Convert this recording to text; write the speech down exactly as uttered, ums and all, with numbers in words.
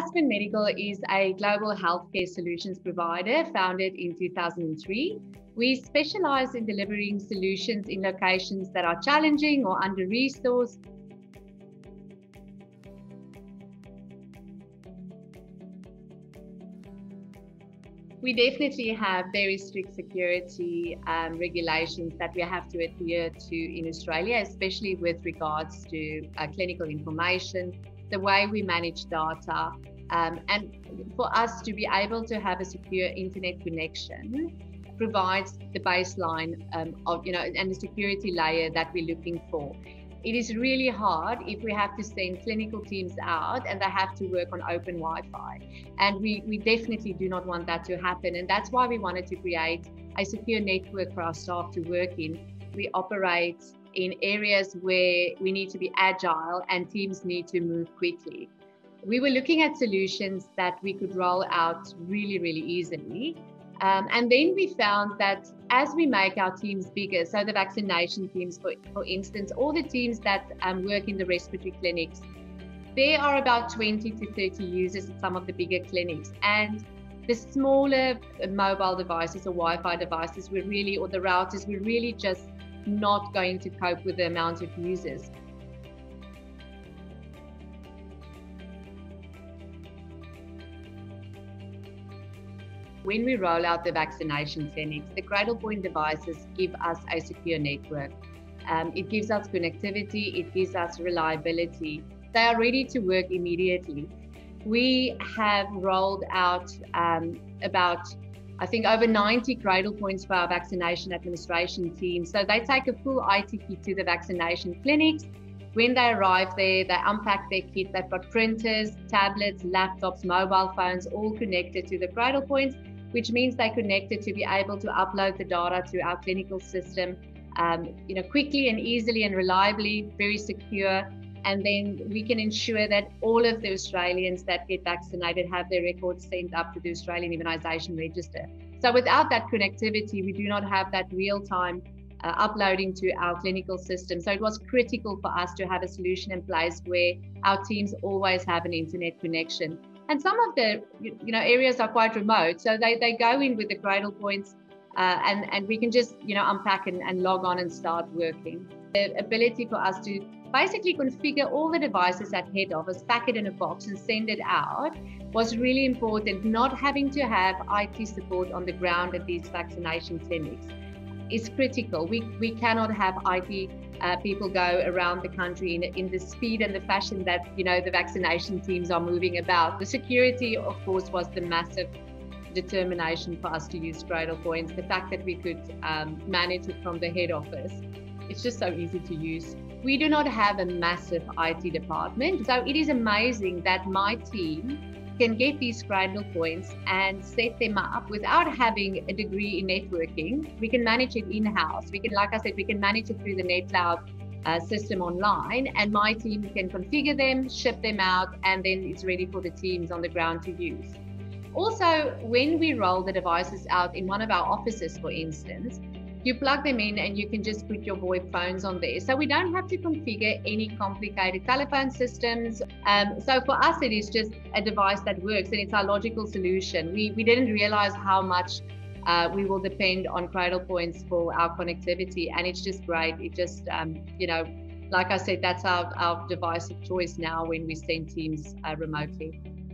Aspen Medical is a global healthcare solutions provider founded in two thousand three. We specialize in delivering solutions in locations that are challenging or under-resourced. We definitely have very strict security um, regulations that we have to adhere to in Australia, especially with regards to uh, clinical information, the way we manage data, um, and for us to be able to have a secure internet connection provides the baseline um, of, you know, and the security layer that we're looking for. It is really hard if we have to send clinical teams out and they have to work on open Wi-Fi. And we, we definitely do not want that to happen. And that's why we wanted to create a secure network for our staff to work in. We operate in areas where we need to be agile and teams need to move quickly. We were looking at solutions that we could roll out really, really easily. Um, and then we found that as we make our teams bigger, so the vaccination teams, for, for instance, all the teams that um, work in the respiratory clinics, there are about twenty to thirty users at some of the bigger clinics. And the smaller mobile devices or Wi-Fi devices were really, or the routers were really just not going to cope with the amount of users. When we roll out the vaccination clinics, the Cradlepoint devices give us a secure network. Um, it gives us connectivity, it gives us reliability. They are ready to work immediately. We have rolled out um, about, I think, over ninety Cradlepoints for our vaccination administration team. So they take a full I T kit to the vaccination clinics. When they arrive there, they unpack their kit. They've got printers, tablets, laptops, mobile phones, all connected to the Cradlepoints, which means they're connected to be able to upload the data to our clinical system, um, you know, quickly and easily and reliably, very secure. And then we can ensure that all of the Australians that get vaccinated have their records sent up to the Australian Immunization Register. So without that connectivity, we do not have that real-time Uh, uploading to our clinical system. So it was critical for us to have a solution in place where our teams always have an internet connection. And some of the you know areas are quite remote, so they, they go in with the Cradlepoints uh, and, and we can just you know unpack and, and log on and start working. The ability for us to basically configure all the devices at head office, pack it in a box and send it out was really important, not having to have I T support on the ground at these vaccination clinics. Is critical. We, we cannot have I T uh, people go around the country in, in the speed and the fashion that you know the vaccination teams are moving about. The security, of course, was the massive determination for us to use Cradlepoint. The fact that we could um, manage it from the head office, it's just so easy to use. We do not have a massive I T department, so it is amazing that my team can get these Cradlepoints and set them up without having a degree in networking. We can manage it in-house. We can, like I said, we can manage it through the NetCloud uh, system online, and my team can configure them, ship them out, and then it's ready for the teams on the ground to use. Also, when we roll the devices out in one of our offices, for instance, you plug them in and you can just put your VoIP phones on there. So we don't have to configure any complicated telephone systems. Um, so for us, it is just a device that works and it's our logical solution. We, we didn't realize how much uh, we will depend on Cradlepoints for our connectivity, and it's just great. It just, um, you know, like I said, that's our, our device of choice now when we send teams uh, remotely.